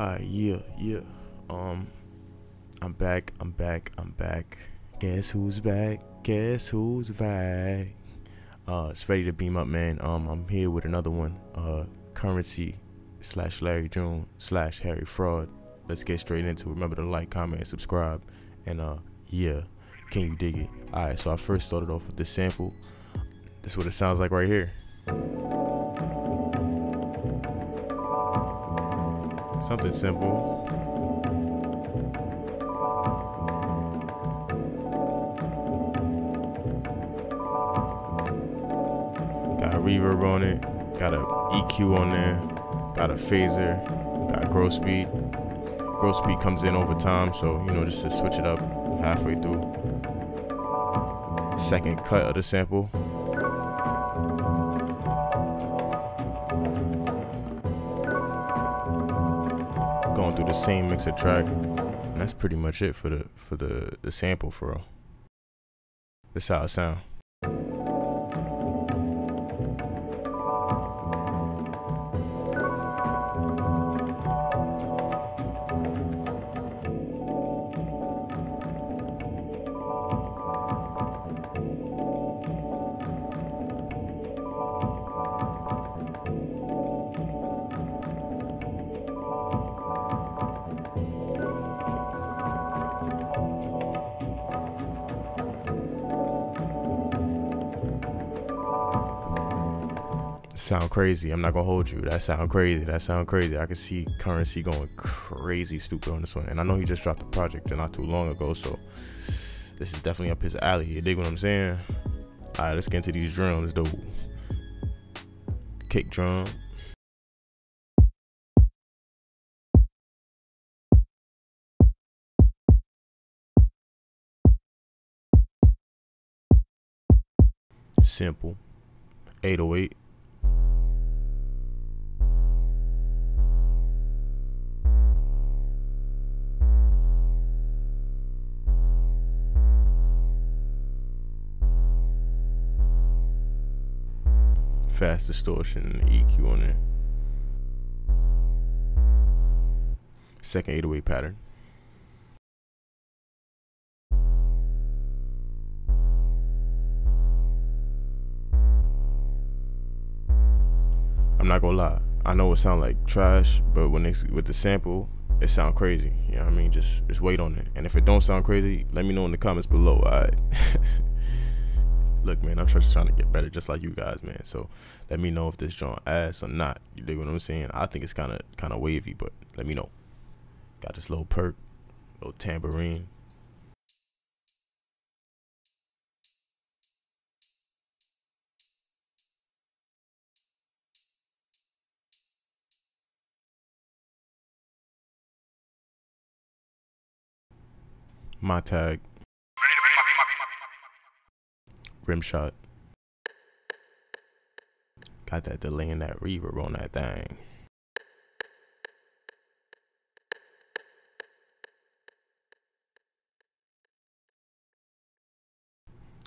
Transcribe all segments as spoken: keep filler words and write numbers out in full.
Uh, yeah, yeah. Um, I'm back. I'm back. I'm back. Guess who's back? Guess who's back? Uh, it's ready to beam up, man. Um, I'm here with another one. Uh, Curren$y slash Larry June slash Harry Fraud. Let's get straight into it. Remember to like, comment, and subscribe. And uh, yeah, can you dig it? All right. So I first started off with this sample. This is what it sounds like right here. Something simple. Got a reverb on it, got an E Q on there, got a phaser, got growth speed. Growth speed comes in over time, so you know, just to switch it up halfway through. Second cut of the sample. Going through the same mixer track, and that's pretty much it for the for the the sample for real. This is how it sound. Sound crazy. I'm not gonna hold you. That sound crazy. That sound crazy. I can see Curren$y going crazy stupid on this one, and I know he just dropped a project not too long ago, so this is definitely up his alley. You dig what I'm saying? All right, let's get into these drums, though. Kick drum. Simple. eight oh eight. Fast distortion and E Q on there. Second eight oh eight pattern. I'm not gonna lie, I know it sound like trash, but when it's with the sample, it sound crazy. You know what I mean? Just just wait on it. And if it don't sound crazy, let me know in the comments below. All right. Look, man, I'm just trying to get better, just like you guys, man. So let me know if this joint ass or not. You dig what I'm saying? I think it's kind of kind of wavy, but let me know. Got this little perk, little tambourine. My tag. Rim shot. Got that delay and that reverb on that thing.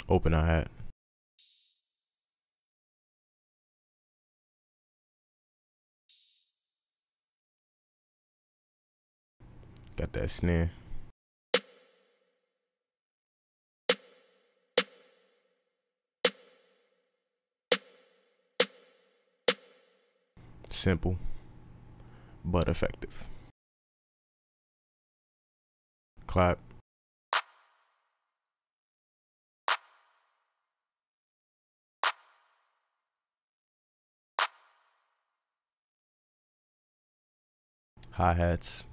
Open our hat. Got that snare. Simple, but effective. Clap. Hi-hats.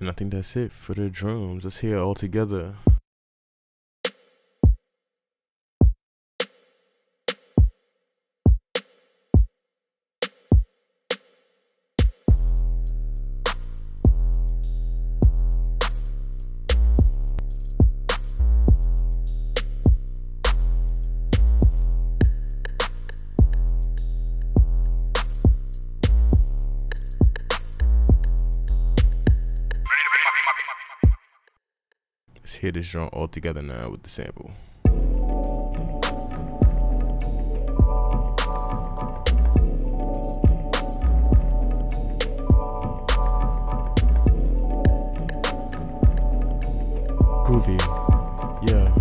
And I think that's it for the drums. Let's hear it all together. hear this joint all together now with the sample. Groovy, yeah,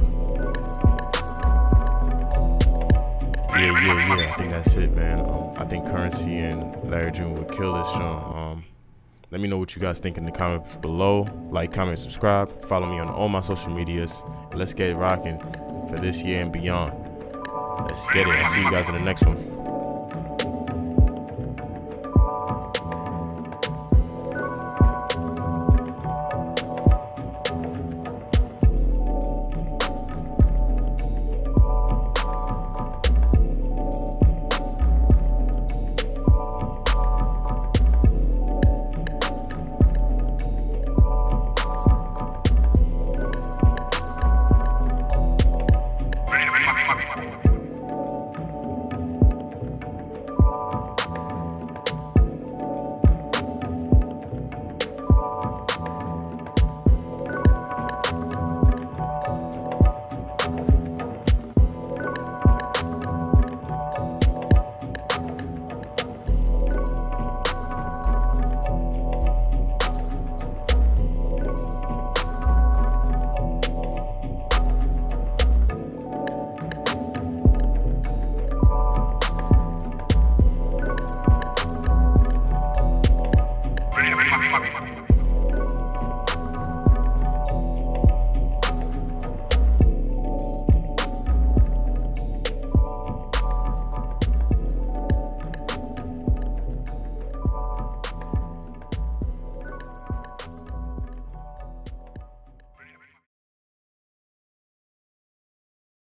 yeah, yeah, yeah. I think that's it, man. Um, I think Curren$y and Larry June would kill this joint. Um, let me know what you guys think in the comments below. Like, comment, subscribe. Follow me on all my social medias. Let's get rocking for this year and beyond. Let's get it. I'll see you guys in the next one.